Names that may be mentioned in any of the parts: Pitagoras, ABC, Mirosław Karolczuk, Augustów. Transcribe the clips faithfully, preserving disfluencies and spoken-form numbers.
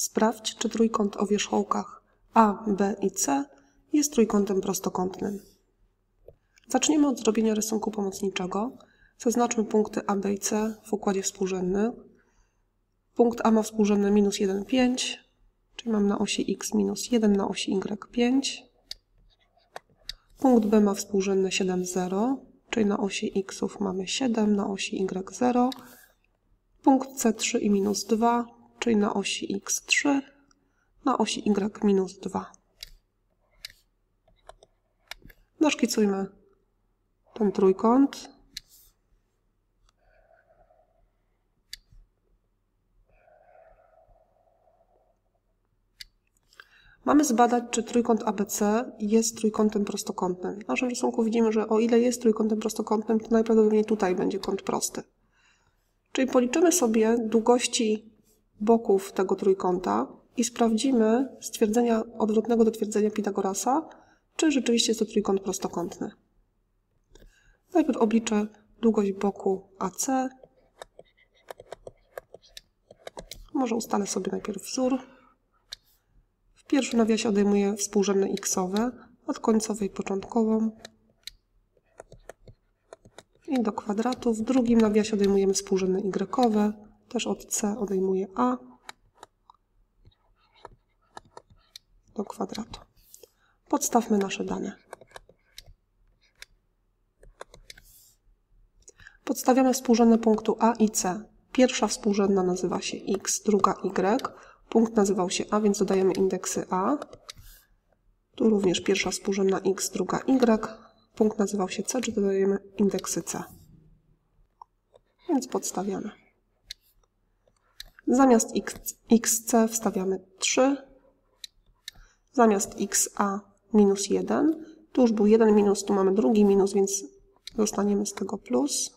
Sprawdź, czy trójkąt o wierzchołkach A, B i C jest trójkątem prostokątnym. Zaczniemy od zrobienia rysunku pomocniczego. Zaznaczmy punkty A, B i C w układzie współrzędnym. Punkt A ma współrzędne minus jeden, pięć, czyli mam na osi X minus jeden, na osi Y pięć. Punkt B ma współrzędne siedem, zero, czyli na osi X mamy siedem, na osi Y zero. Punkt C trzy i minus dwa, czyli na osi X trzy, na osi Y minus dwa. Naszkicujmy ten trójkąt. Mamy zbadać, czy trójkąt A B C jest trójkątem prostokątnym. W naszym rysunku widzimy, że o ile jest trójkątem prostokątnym, to najprawdopodobniej tutaj będzie kąt prosty. Czyli policzymy sobie długości boków tego trójkąta i sprawdzimy z twierdzenia odwrotnego do twierdzenia Pitagorasa, czy rzeczywiście jest to trójkąt prostokątny. Najpierw obliczę długość boku A C. Może ustalę sobie najpierw wzór. W pierwszym nawiasie odejmuję współrzędne x-owe, od końcowej początkową i do kwadratu. W drugim nawiasie odejmujemy współrzędne y-owe, też od c odejmuję a do kwadratu. Podstawmy nasze dane. Podstawiamy współrzędne punktu a i c. Pierwsza współrzędna nazywa się x, druga y. Punkt nazywał się A, więc dodajemy indeksy A. Tu również pierwsza współrzędna X, druga Y. Punkt nazywał się C, czyli dodajemy indeksy C. Więc podstawiamy. Zamiast X, XC wstawiamy trzy. Zamiast X A minus jeden. Tu już był jeden minus, tu mamy drugi minus, więc dostaniemy z tego plus.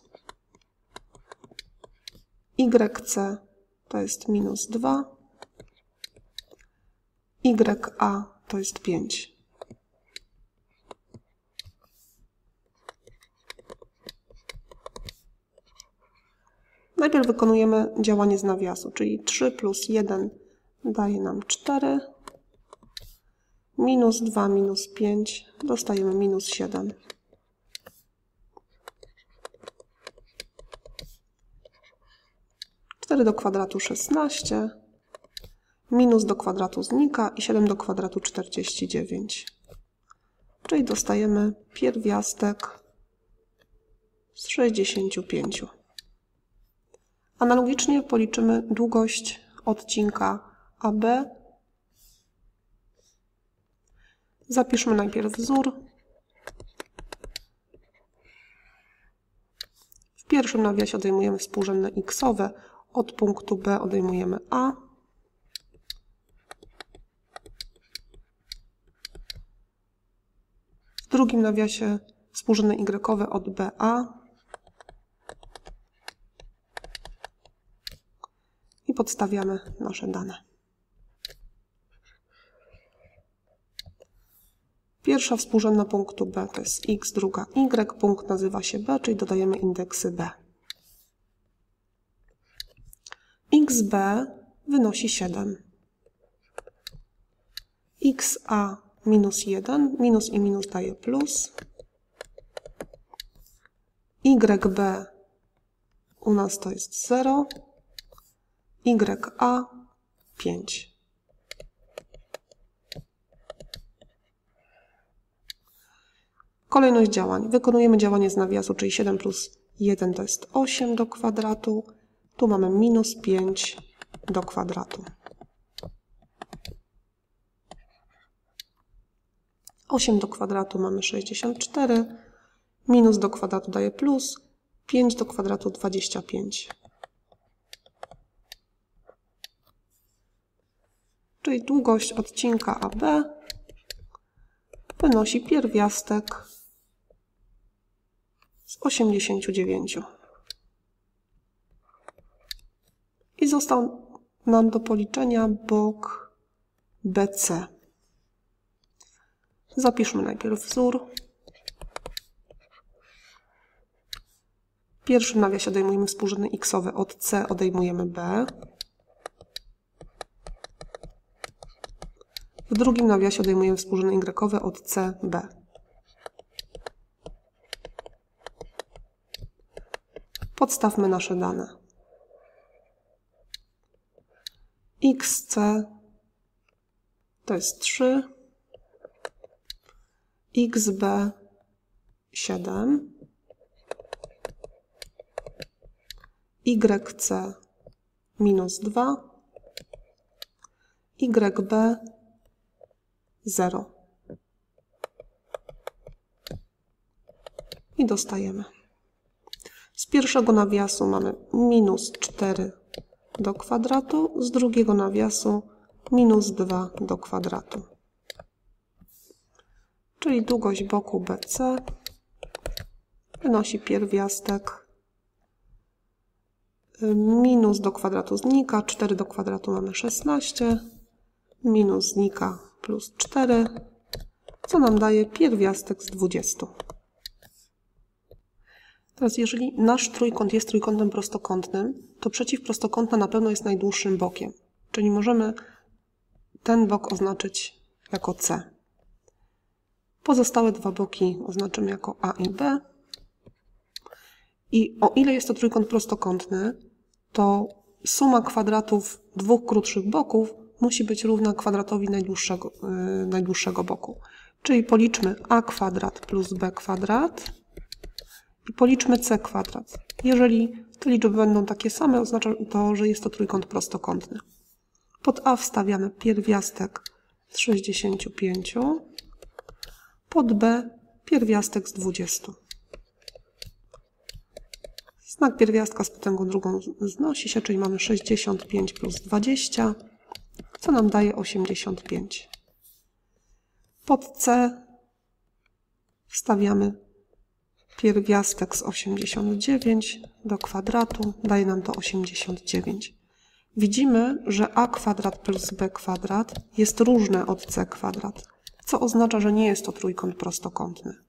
Y C to jest minus dwa. Y A to jest pięć. Najpierw wykonujemy działanie z nawiasu, czyli trzy plus jeden daje nam cztery. Minus dwa minus pięć dostajemy minus siedem. cztery do kwadratu szesnaście. Minus do kwadratu znika i siedem do kwadratu czterdzieści dziewięć. Czyli dostajemy pierwiastek z sześćdziesięciu pięciu. Analogicznie policzymy długość odcinka A B. Zapiszmy najpierw wzór. W pierwszym nawiasie odejmujemy współrzędne x-owe. Od punktu B odejmujemy A. W drugim nawiasie współrzędne y od B A i podstawiamy nasze dane. Pierwsza współrzędna punktu B to jest x, druga y, punkt nazywa się B, czyli dodajemy indeksy B. xB wynosi siedem. xa minus jeden, minus i minus daje plus. yb u nas to jest zero. ya pięć. Kolejność działań. Wykonujemy działanie z nawiasu, czyli siedem plus jeden to jest osiem do kwadratu. Tu mamy minus pięć do kwadratu. osiem do kwadratu mamy sześćdziesiąt cztery, minus do kwadratu daje plus, pięć do kwadratu dwadzieścia pięć. Czyli długość odcinka A B wynosi pierwiastek z osiemdziesięciu dziewięciu. I został nam do policzenia bok B C. Zapiszmy najpierw wzór. W pierwszym nawiasie odejmujemy współrzędne x-owe od C, odejmujemy B. W drugim nawiasie odejmujemy współrzędne y od C, B. Podstawmy nasze dane. xc to jest trzy, xb siedem, yc minus dwa, yb zero. I dostajemy. Z pierwszego nawiasu mamy minus cztery do kwadratu, z drugiego nawiasu minus dwa do kwadratu. Czyli długość boku B C wynosi pierwiastek. Minus do kwadratu znika, cztery do kwadratu mamy szesnaście, minus znika plus cztery, co nam daje pierwiastek z dwudziestu. Teraz jeżeli nasz trójkąt jest trójkątem prostokątnym, to przeciwprostokątna na pewno jest najdłuższym bokiem. Czyli możemy ten bok oznaczyć jako C. Pozostałe dwa boki oznaczymy jako A i B. I o ile jest to trójkąt prostokątny, to suma kwadratów dwóch krótszych boków musi być równa kwadratowi najdłuższego, yy, najdłuższego boku. Czyli policzmy A kwadrat plus B kwadrat. I policzmy C kwadrat. Jeżeli te liczby będą takie same, oznacza to, że jest to trójkąt prostokątny. Pod A wstawiamy pierwiastek z sześćdziesięciu pięciu, pod B pierwiastek z dwudziestu. Znak pierwiastka z potęgą drugą znosi się, czyli mamy sześćdziesiąt pięć plus dwadzieścia, co nam daje osiemdziesiąt pięć. Pod C wstawiamy pierwiastek z osiemdziesięciu dziewięciu do kwadratu, daje nam to osiemdziesiąt dziewięć. Widzimy, że a kwadrat plus b kwadrat jest różne od c kwadrat, co oznacza, że nie jest to trójkąt prostokątny.